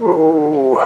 Whoa.